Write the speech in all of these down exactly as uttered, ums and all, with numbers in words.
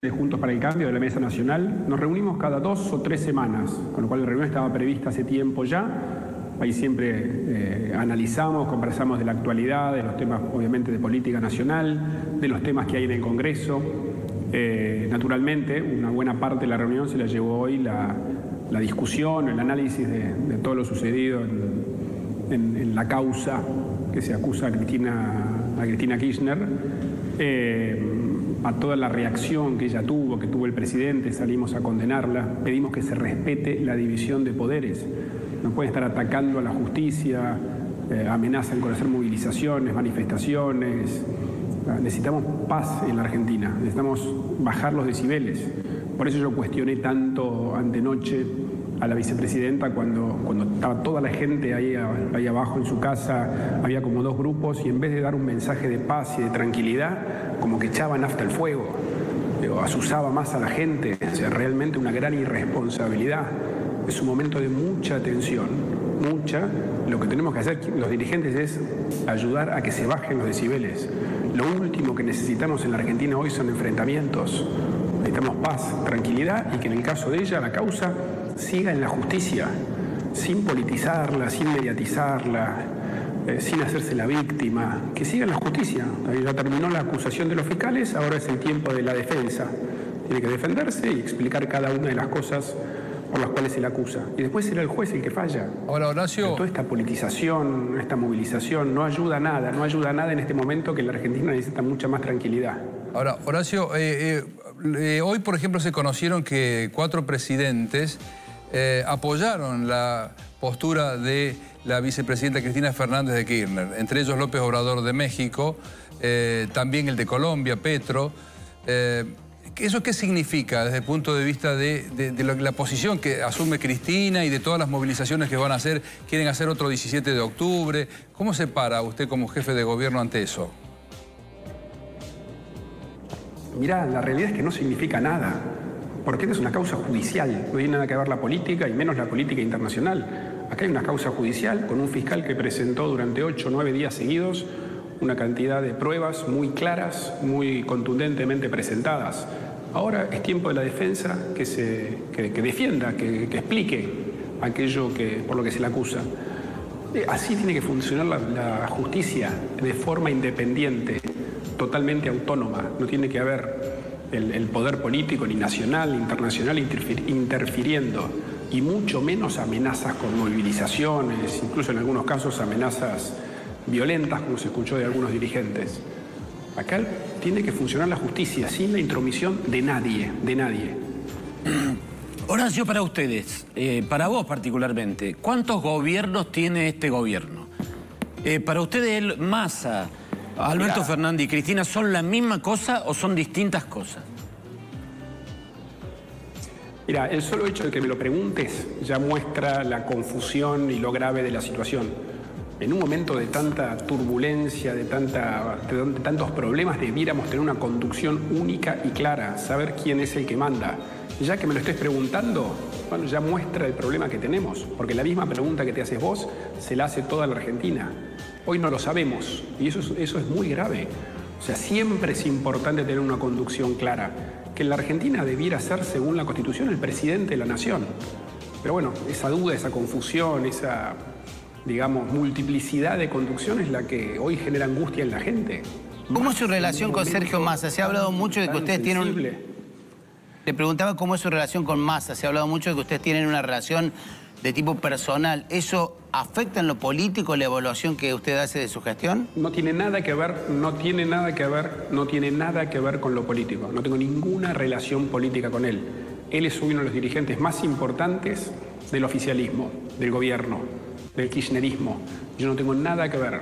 de Juntos para el Cambio, de la Mesa Nacional. Nos reunimos cada dos o tres semanas, con lo cual la reunión estaba prevista hace tiempo ya. Ahí siempre eh, analizamos, conversamos de la actualidad, de los temas obviamente de política nacional, de los temas que hay en el Congreso. Eh, naturalmente, una buena parte de la reunión se la llevó hoy la, la discusión, el análisis de, de todo lo sucedido en, en, en la causa que se acusa a Cristina, a Cristina Kirchner. Eh, a toda la reacción que ella tuvo, que tuvo el presidente, salimos a condenarla, pedimos que se respete la división de poderes. No pueden estar atacando a la justicia, eh, amenazan con hacer movilizaciones, manifestaciones. Necesitamos paz en la Argentina, necesitamos bajar los decibeles. Por eso yo cuestioné tanto antenoche a la vicepresidenta cuando, cuando estaba toda la gente ahí, ahí abajo en su casa, había como dos grupos y en vez de dar un mensaje de paz y de tranquilidad, como que echaban nafta al fuego, asusaba más a la gente. O sea, realmente una gran irresponsabilidad. Es un momento de mucha tensión, mucha. Lo que tenemos que hacer los dirigentes es ayudar a que se bajen los decibeles. Lo último que necesitamos en la Argentina hoy son enfrentamientos. Necesitamos paz, tranquilidad y que en el caso de ella la causa siga en la justicia, sin politizarla, sin mediatizarla, eh, sin hacerse la víctima, que siga en la justicia. Ya terminó la acusación de los fiscales, ahora es el tiempo de la defensa. Tiene que defenderse y explicar cada una de las cosas por las cuales se la acusa. Y después será el juez el que falla. Ahora, Horacio... Pero toda esta politización, esta movilización, no ayuda a nada, no ayuda a nada en este momento que la Argentina necesita mucha más tranquilidad. Ahora, Horacio, eh, eh, eh, hoy por ejemplo se conocieron que cuatro presidentes eh, apoyaron la postura de la vicepresidenta Cristina Fernández de Kirchner, entre ellos López Obrador de México, eh, también el de Colombia, Petro... Eh, ¿Eso qué significa desde el punto de vista de, de, de la posición que asume Cristina y de todas las movilizaciones que van a hacer? ¿Quieren hacer otro diecisiete de octubre? ¿Cómo se para usted como jefe de gobierno ante eso? Mirá, la realidad es que no significa nada, porque esta es una causa judicial. No tiene nada que ver la política y menos la política internacional. Acá hay una causa judicial con un fiscal que presentó durante ocho o nueve días seguidos una cantidad de pruebas muy claras, muy contundentemente presentadas. Ahora es tiempo de la defensa que, se, que, que defienda, que, que explique aquello que, por lo que se le acusa. Así tiene que funcionar la, la justicia, de forma independiente, totalmente autónoma. No tiene que haber el, el poder político ni nacional, internacional interfiriendo, y mucho menos amenazas con movilizaciones, incluso en algunos casos amenazas violentas, como se escuchó de algunos dirigentes. Acá tiene que funcionar la justicia sin la intromisión de nadie, de nadie. Horacio, para ustedes, eh, para vos particularmente, ¿cuántos gobiernos tiene este gobierno? Eh, para ustedes, el Massa, Alberto Fernández y Cristina, ¿son la misma cosa o son distintas cosas? Mira, el solo hecho de que me lo preguntes ya muestra la confusión y lo grave de la situación. En un momento de tanta turbulencia, de, tanta, de tantos problemas, debiéramos tener una conducción única y clara, saber quién es el que manda. Ya que me lo estés preguntando, bueno, ya muestra el problema que tenemos, porque la misma pregunta que te haces vos se la hace toda la Argentina. Hoy no lo sabemos, y eso es, eso es muy grave. O sea, siempre es importante tener una conducción clara, que en la Argentina debiera ser, según la Constitución, el presidente de la nación. Pero bueno, esa duda, esa confusión, esa... digamos, multiplicidad de conducciones la que hoy genera angustia en la gente. ¿Cómo es su relación con Sergio Massa? Se ha hablado mucho de que ustedes tienen un... Te preguntaba cómo es su relación con Massa. Se ha hablado mucho de que ustedes tienen una relación de tipo personal. ¿Eso afecta en lo político la evaluación que usted hace de su gestión? No tiene nada que ver, no tiene nada que ver, no tiene nada que ver con lo político. No tengo ninguna relación política con él. Él es uno de los dirigentes más importantes del oficialismo, del gobierno, del kirchnerismo. Yo no tengo nada que ver.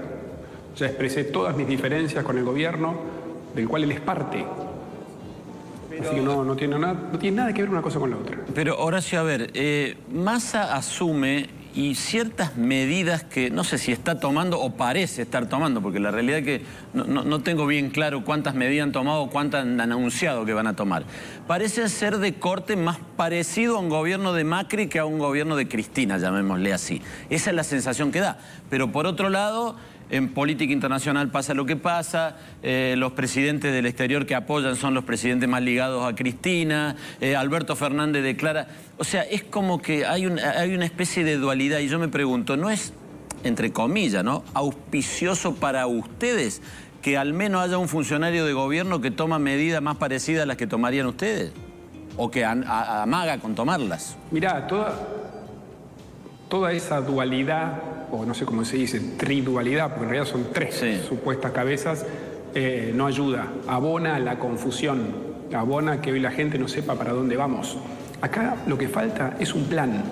Ya expresé todas mis diferencias con el gobierno, del cual él es parte. Pero... Así que no, no, tiene nada, no tiene nada que ver una cosa con la otra. Pero, Horacio, a ver, eh, Massa asume y ciertas medidas que no sé si está tomando o parece estar tomando, porque la realidad es que no, no, no tengo bien claro cuántas medidas han tomado o cuántas han anunciado que van a tomar. Parece ser de corte más parecido a un gobierno de Macri que a un gobierno de Cristina, llamémosle así. Esa es la sensación que da. Pero por otro lado, en política internacional pasa lo que pasa, eh, los presidentes del exterior que apoyan son los presidentes más ligados a Cristina, eh, Alberto Fernández declara... O sea, es como que hay, un, hay una especie de dualidad y yo me pregunto, ¿no es, entre comillas, ¿no?, auspicioso para ustedes que al menos haya un funcionario de gobierno que toma medidas más parecidas a las que tomarían ustedes? ¿O que amaga con tomarlas? Mirá, toda, toda esa dualidad, o no sé cómo se dice, tridualidad, porque en realidad son tres sí. supuestas cabezas, eh, no ayuda, abona la confusión, abona que hoy la gente no sepa para dónde vamos. Acá lo que falta es un plan,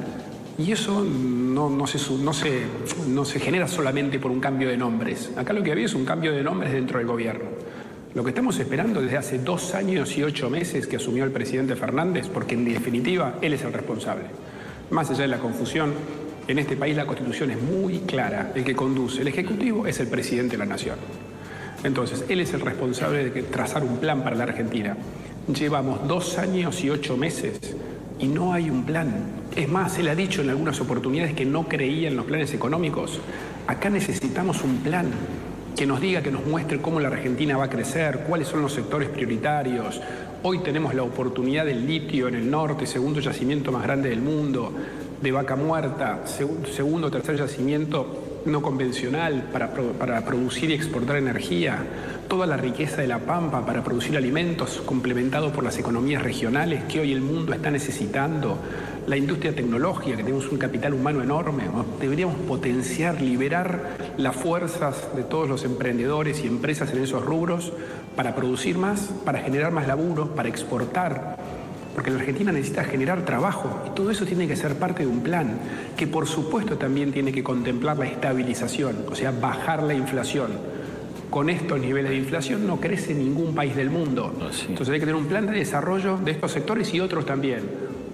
y eso no, no, se, no, se, no se genera solamente por un cambio de nombres. Acá lo que había es un cambio de nombres dentro del gobierno. Lo que estamos esperando desde hace dos años y ocho meses que asumió el presidente Fernández, porque en definitiva él es el responsable. Más allá de la confusión, en este país la Constitución es muy clara. El que conduce el Ejecutivo es el presidente de la Nación. Entonces, él es el responsable de que, trazar un plan para la Argentina. Llevamos dos años y ocho meses y no hay un plan. Es más, él ha dicho en algunas oportunidades que no creía en los planes económicos. Acá necesitamos un plan que nos diga, que nos muestre cómo la Argentina va a crecer, cuáles son los sectores prioritarios. Hoy tenemos la oportunidad del litio en el norte, segundo yacimiento más grande del mundo, de Vaca Muerta, segundo o tercer yacimiento no convencional para, para producir y exportar energía, toda la riqueza de la Pampa para producir alimentos, complementado por las economías regionales que hoy el mundo está necesitando, la industria tecnológica, que tenemos un capital humano enorme, ¿no? Deberíamos potenciar, liberar las fuerzas de todos los emprendedores y empresas en esos rubros para producir más, para generar más laburo, para exportar, porque la Argentina necesita generar trabajo y todo eso tiene que ser parte de un plan que por supuesto también tiene que contemplar la estabilización, o sea, bajar la inflación. Con estos niveles de inflación no crece ningún país del mundo. No, sí. Entonces hay que tener un plan de desarrollo de estos sectores y otros también.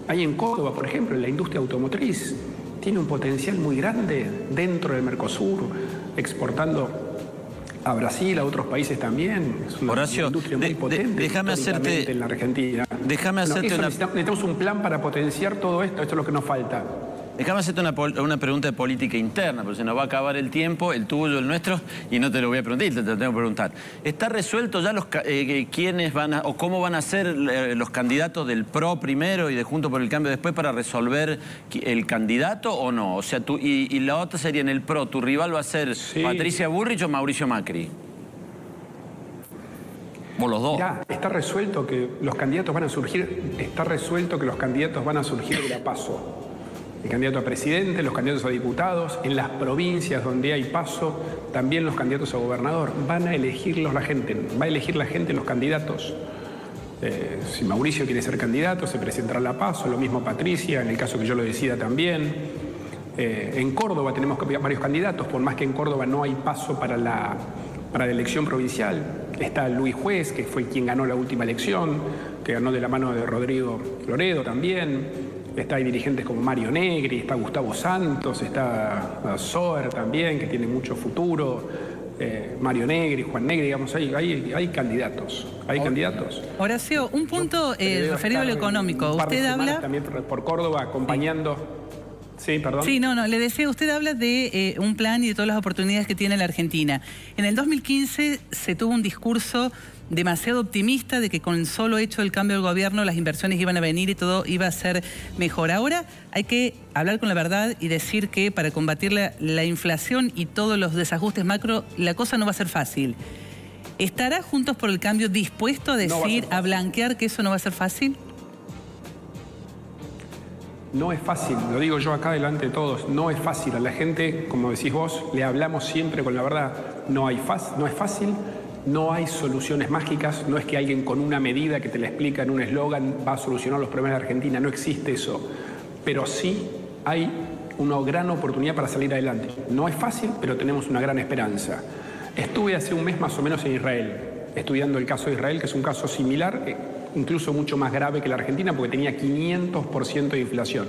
Hay en Córdoba, por ejemplo, en la industria automotriz, tiene un potencial muy grande dentro del Mercosur, exportando a Brasil, a otros países también. Es una Horacio, industria muy de, potente déjame hacerte, en la Argentina. Déjame hacerte no, una... necesitamos, necesitamos un plan para potenciar todo esto, esto es lo que nos falta. Déjame hacerte una, una pregunta de política interna, porque se nos va a acabar el tiempo, el tuyo, el nuestro, y no te lo voy a preguntar, te lo tengo que preguntar. ¿Está resuelto ya los eh, quiénes van a, o cómo van a ser eh, los candidatos del P R O primero y de Juntos por el Cambio después para resolver el candidato o no? O sea, tú, y, y la otra sería en el P R O, ¿tu rival va a ser sí. Patricia Bullrich o Mauricio Macri? Los dos. Mirá, está resuelto que los candidatos van a surgir, está resuelto que los candidatos van a surgir de la PASO. El candidato a presidente, los candidatos a diputados, en las provincias donde hay PASO, también los candidatos a gobernador, van a elegirlos la gente, va a elegir la gente los candidatos. Eh, si Mauricio quiere ser candidato, se presentará a la PASO, lo mismo Patricia, en el caso que yo lo decida también. Eh, en Córdoba tenemos varios candidatos, por más que en Córdoba no hay PASO para la, para la elección provincial. Está Luis Juez, que fue quien ganó la última elección, que ganó de la mano de Rodrigo Loredo también. Está, hay dirigentes como Mario Negri, está Gustavo Santos, está Zoer también, que tiene mucho futuro. Eh, Mario Negri, Juan Negri, digamos, hay, hay, hay candidatos. Hay Horacio, candidatos. Horacio, un punto eh, referido a lo económico. Usted habla... También por, por Córdoba, acompañando... Sí. Sí, perdón. Sí, no, no, le decía, usted habla de eh, un plan y de todas las oportunidades que tiene la Argentina. En el dos mil quince se tuvo un discurso demasiado optimista de que con el solo hecho del cambio del gobierno las inversiones iban a venir y todo iba a ser mejor. Ahora hay que hablar con la verdad y decir que para combatir la, la inflación y todos los desajustes macro, la cosa no va a ser fácil. ¿Estará Juntos por el Cambio dispuesto a decir, no a, a blanquear que eso no va a ser fácil? No es fácil, lo digo yo acá delante de todos, no es fácil. A la gente, como decís vos, le hablamos siempre con la verdad. No, hay faz, no es fácil, no hay soluciones mágicas, no es que alguien con una medida que te la explica en un eslogan va a solucionar los problemas de Argentina, no existe eso. Pero sí hay una gran oportunidad para salir adelante. No es fácil, pero tenemos una gran esperanza. Estuve hace un mes más o menos en Israel, estudiando el caso de Israel, que es un caso similar... incluso mucho más grave que la Argentina, porque tenía quinientos por ciento de inflación.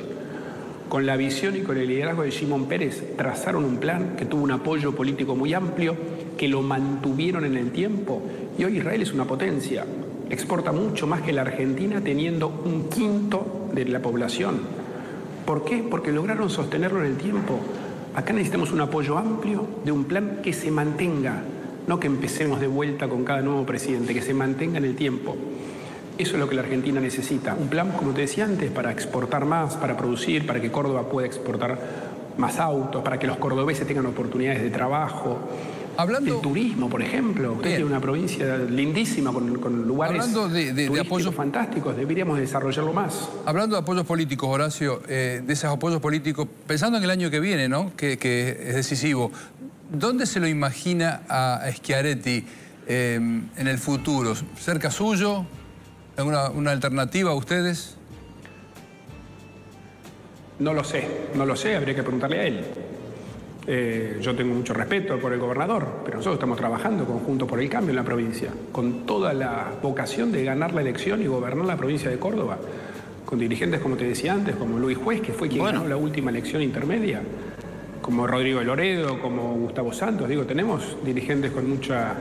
Con la visión y con el liderazgo de Shimon Peres, trazaron un plan que tuvo un apoyo político muy amplio, que lo mantuvieron en el tiempo, y hoy Israel es una potencia. Exporta mucho más que la Argentina, teniendo un quinto de la población. ¿Por qué? Porque lograron sostenerlo en el tiempo. Acá necesitamos un apoyo amplio de un plan que se mantenga, no que empecemos de vuelta con cada nuevo presidente, que se mantenga en el tiempo. Eso es lo que la Argentina necesita. Un plan, como te decía antes, para exportar más, para producir, para que Córdoba pueda exportar más autos, para que los cordobeses tengan oportunidades de trabajo. Hablando, el turismo, por ejemplo. Usted tiene una provincia lindísima con, con lugares hablando de, de, de apoyos fantásticos. Deberíamos desarrollarlo más. Hablando de apoyos políticos, Horacio, eh, de esos apoyos políticos, pensando en el año que viene, ¿no? Que, que es decisivo. ¿Dónde se lo imagina a Schiaretti eh, en el futuro? ¿Cerca suyo? ¿Alguna una alternativa a ustedes? No lo sé, no lo sé, habría que preguntarle a él. Eh, yo tengo mucho respeto por el gobernador, pero nosotros estamos trabajando con Juntos por el Cambio en la provincia, con toda la vocación de ganar la elección y gobernar la provincia de Córdoba, con dirigentes, como te decía antes, como Luis Juez, que fue quien bueno. ganó la última elección intermedia, como Rodrigo Loredo, como Gustavo Santos. Digo, tenemos dirigentes con, mucha,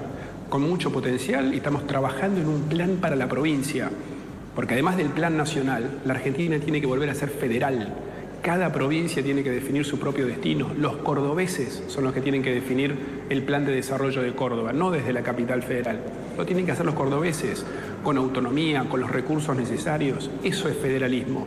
con mucho potencial y estamos trabajando en un plan para la provincia, porque además del plan nacional, la Argentina tiene que volver a ser federal. Cada provincia tiene que definir su propio destino. Los cordobeses son los que tienen que definir el plan de desarrollo de Córdoba, no desde la capital federal. Lo tienen que hacer los cordobeses, con autonomía, con los recursos necesarios. Eso es federalismo.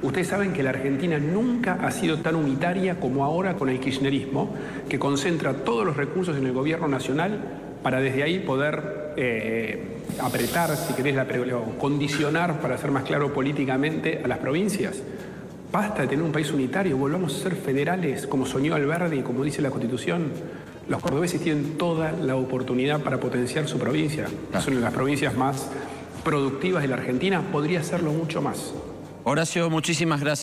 Ustedes saben que la Argentina nunca ha sido tan unitaria como ahora con el kirchnerismo, que concentra todos los recursos en el gobierno nacional para desde ahí poder eh, apretar, si querés, la, o condicionar, para ser más claro políticamente, a las provincias. Basta de tener un país unitario, volvamos a ser federales, como soñó Alberti, como dice la Constitución. Los cordobeses tienen toda la oportunidad para potenciar su provincia. Es una de las provincias más productivas de la Argentina, podría serlo mucho más. Horacio, muchísimas gracias.